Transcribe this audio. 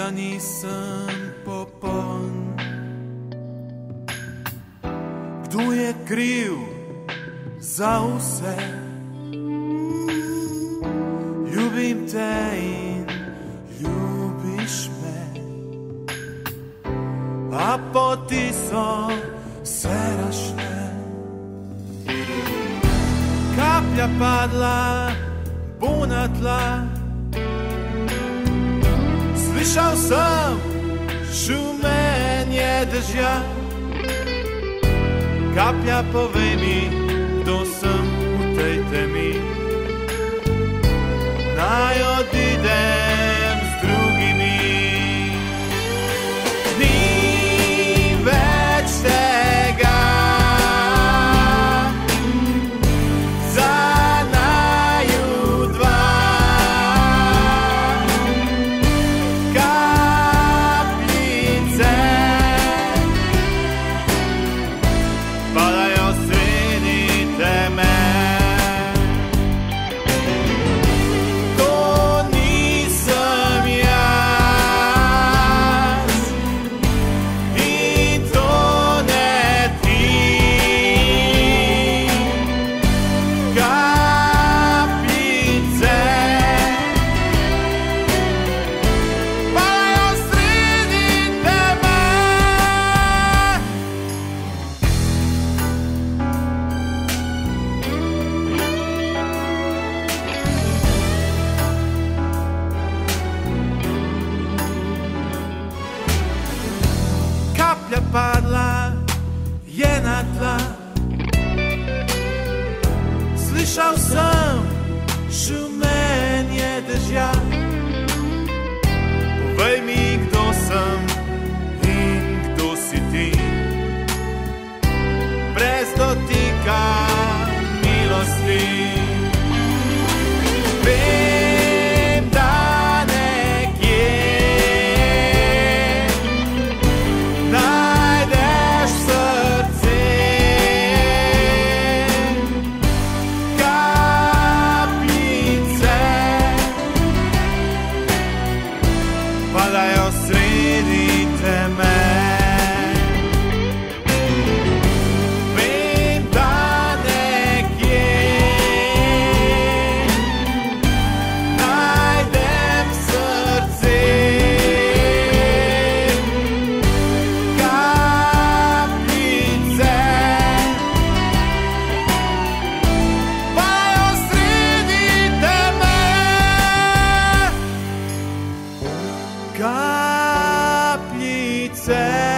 da nisem popoln. Kdo je kriv za vse? Ljubim te in ljubiš me, a poti so se razšle. Kaplja padla bo na tla, slišal sem šumenje dežja. Kaplja, povej mi, kdo sem v tej temi. Naj odidem z drugimi. Ni več tega za naju dva. Kapljice padajo sredi teme. Kaplja padla je na tla, slišal sem šumenje dežja. Povej mi, kdo sem in kdo si ti. Brez dotika milosti. Padajo sredi teme. Vem, da nekje najdem srce. Kapljice padajo sredi teme. Kapljice.